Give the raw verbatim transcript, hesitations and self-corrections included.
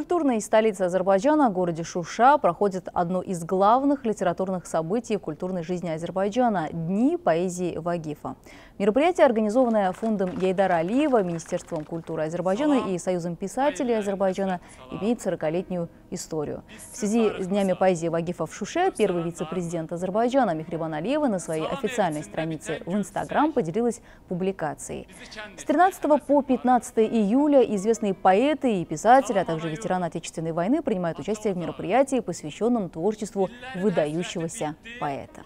культурной столице Азербайджана, городе Шуша, проходит одно из главных литературных событий в культурной жизни Азербайджана – Дни поэзии Вагифа. Мероприятие, организованное фондом Гейдара Алиева, Министерством культуры Азербайджана и Союзом писателей Азербайджана, имеет сорокалетнюю историю. В связи с Днями поэзии Вагифа в Шуше первый вице-президент Азербайджана Мехрибан Алиева на своей официальной странице в Instagram поделилась публикацией. С тринадцатого по пятнадцатое июля известные поэты и писатели, а также ветераны Отечественной войны принимают участие в мероприятии, посвященном творчеству выдающегося поэта.